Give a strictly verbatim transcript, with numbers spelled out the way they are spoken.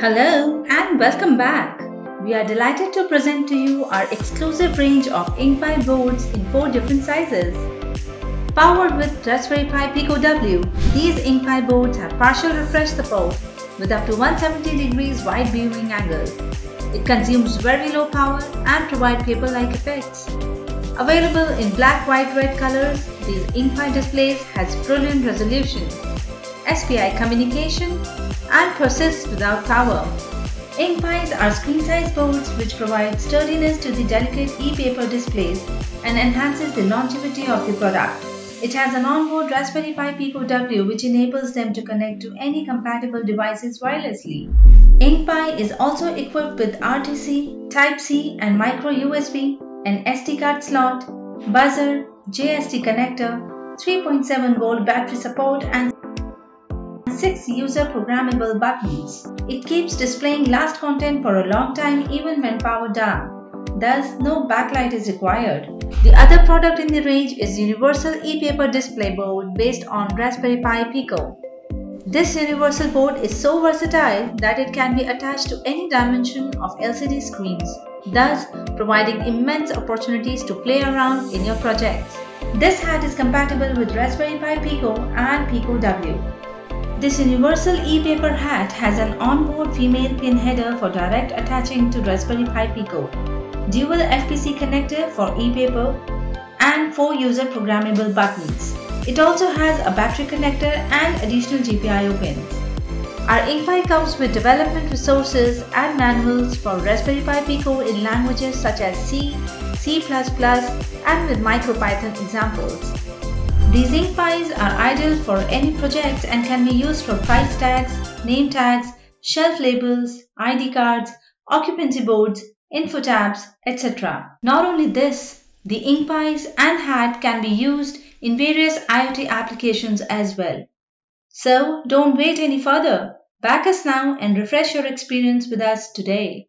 Hello and welcome back. We are delighted to present to you our exclusive range of EnkPi boards in four different sizes. Powered with Raspberry Pi Pico W, these EnkPi boards have partial refresh support with up to one hundred seventy degrees wide viewing angle. It consumes very low power and provides paper-like effects. Available in black, white, red colors, these EnkPi displays has brilliant resolution, S P I communication, and persists without power. EnkPis are screen-size boards which provide sturdiness to the delicate e-paper displays and enhances the longevity of the product. It has an onboard Raspberry Pi Pico W which enables them to connect to any compatible devices wirelessly. EnkPi is also equipped with R T C, Type C and Micro U S B, an S D card slot, buzzer, J S T connector, three point seven volt battery support and six user programmable buttons. It keeps displaying last content for a long time even when powered down. Thus, no backlight is required. The other product in the range is Universal ePaper Display Board based on Raspberry Pi Pico. This universal board is so versatile that it can be attached to any dimension of L C D screens, thus providing immense opportunities to play around in your projects. This hat is compatible with Raspberry Pi Pico and Pico W. This universal e-paper hat has an onboard female pin header for direct attaching to Raspberry Pi Pico, dual F P C connector for e-paper, and four user programmable buttons. It also has a battery connector and additional G P I O pins. Our EnkPi comes with development resources and manuals for Raspberry Pi Pico in languages such as C, C plus plus, and with MicroPython examples. These EnkPis are ideal for any project and can be used for price tags, name tags, shelf labels, I D cards, occupancy boards, info tabs, et cetera. Not only this, the EnkPis and hat can be used in various IoT applications as well. So don't wait any further. Back us now and refresh your experience with us today.